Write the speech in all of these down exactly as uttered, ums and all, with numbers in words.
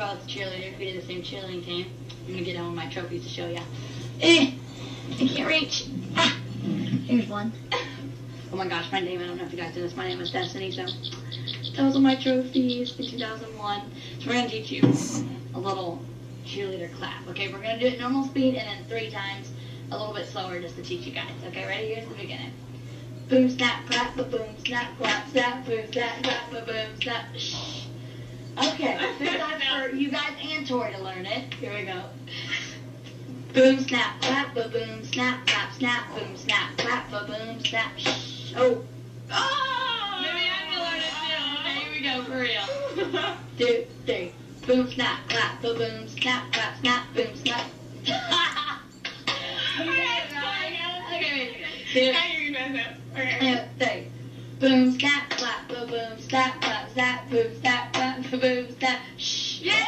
profile as a cheerleader. If we did the same cheerleading team, I'm gonna get home my trophies to show ya. Eh, I can't reach. Ah, here's one. Oh my gosh, my name, I don't know if you guys do this, my name is Destiny, so those are my trophies for two thousand one. So we're gonna teach you a little cheerleader clap, okay? We're gonna do it normal speed and then three times a little bit slower just to teach you guys. Okay, ready? Here's the beginning. Boom, snap, clap, ba-boom, snap, clap, snap, boom, snap, clap, ba-boom, snap, shh. Okay, this time for you guys and Tori to learn it. Here we go. Boom, snap, clap, ba-boom, snap, clap, snap, boom, snap, clap, ba-boom, snap, shh. Oh. Oh! Maybe I can learn it too. Okay, here we go, for real. Two, three. Boom, snap, clap, ba-boom, snap, clap, snap, boom, snap. Two, three. Boom, snap, clap, boom, boom, snap, clap, snap, boom, snap, clap, boom, boom, snap. Shh. Yeah!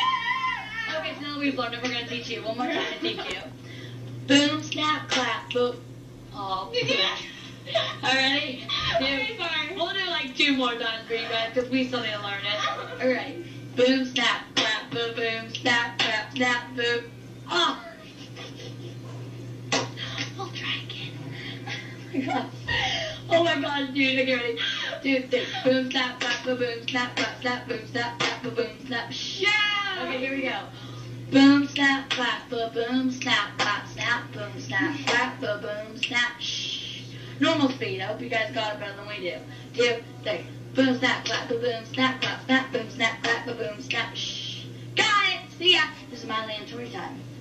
Okay, so now we've learned it. We're going to teach you. One more time to teach you. Boom, snap, clap, boom. Oh, alright. Okay, sorry. We'll do like two more times for you guys because we still need to learn it. Alright. Boom, snap, clap, boom, boom, snap, clap, snap, boom. Oh! I'll try again. Oh my gosh, dude, okay, ready? Two, three. Boom, snap, clap, boom, boom, snap, clap, snap, boom, snap, clap, boom, boom, snap. Yeah! Okay, here we go. Boom, snap, clap, boom, boom, snap, clap, snap, boom, snap, clap, boom, boom, snap. Shh. Normal speed. I hope you guys got it better than we do. Two, three. Boom, snap, clap, boom, boom, snap, clap, snap, boom, snap, clap, boom, boom, snap. Shh. Got it! See ya! This is my land story time.